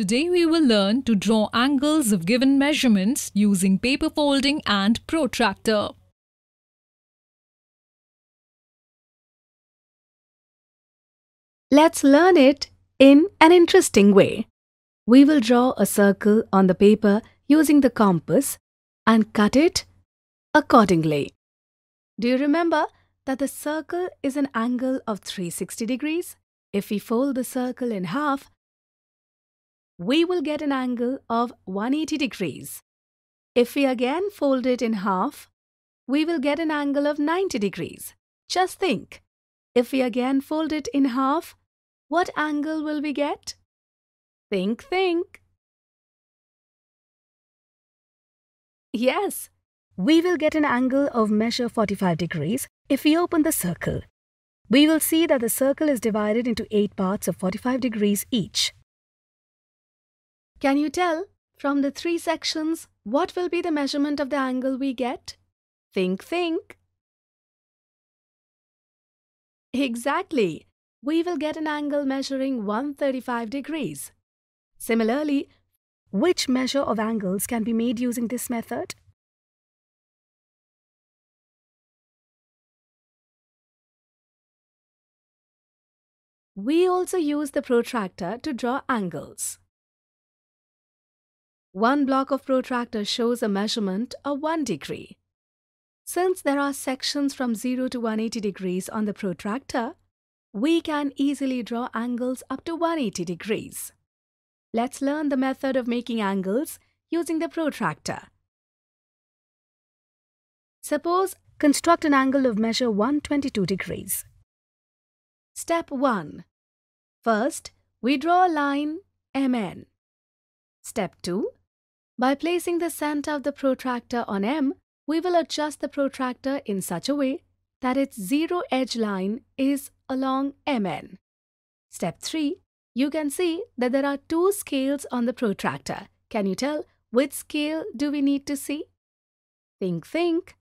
Today we will learn to draw angles of given measurements using paper folding and protractor. Let's learn it in an interesting way. We will draw a circle on the paper using the compass and cut it accordingly. Do you remember that the circle is an angle of 360 degrees? If we fold the circle in half, we will get an angle of 180 degrees. If we again fold it in half, we will get an angle of 90 degrees. Just think, if we again fold it in half, what angle will we get? Think. Yes, we will get an angle of measure 45 degrees if we open the circle. We will see that the circle is divided into 8 parts of 45 degrees each. Can you tell from the 3 sections what will be the measurement of the angle we get? Think. Exactly. We will get an angle measuring 135 degrees. Similarly, which measure of angles can be made using this method? We also use the protractor to draw angles. One block of protractor shows a measurement of 1 degree. Since there are sections from 0 to 180 degrees on the protractor, we can easily draw angles up to 180 degrees. Let's learn the method of making angles using the protractor. Suppose, construct an angle of measure 122 degrees. Step 1. First, we draw a line MN. Step 2. By placing the center of the protractor on M, we will adjust the protractor in such a way that its zero edge line is along MN. Step 3. You can see that there are 2 scales on the protractor. Can you tell which scale do we need to see? Think.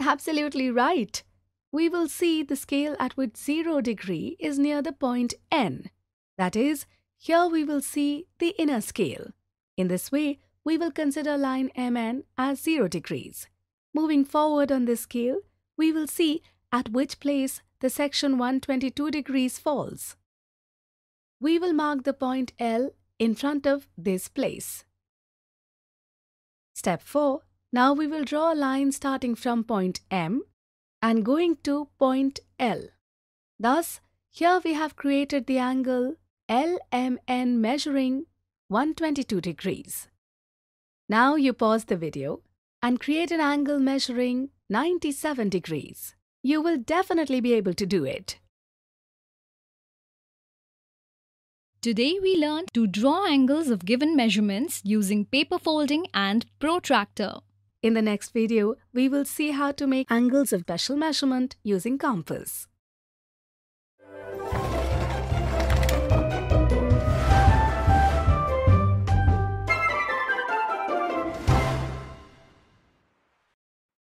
Absolutely right. We will see the scale at which 0 degree is near the point N. That is, here we will see the inner scale. In this way, we will consider line MN as 0 degrees. Moving forward on this scale, we will see at which place the section 122 degrees falls. We will mark the point L in front of this place. Step 4. Now we will draw a line starting from point M and going to point L. Thus, here we have created the angle LMN measuring 122 degrees. Now you pause the video and create an angle measuring 97 degrees. You will definitely be able to do it. Today we learned to draw angles of given measurements using paper folding and protractor. In the next video, we will see how to make angles of special measurement using compass.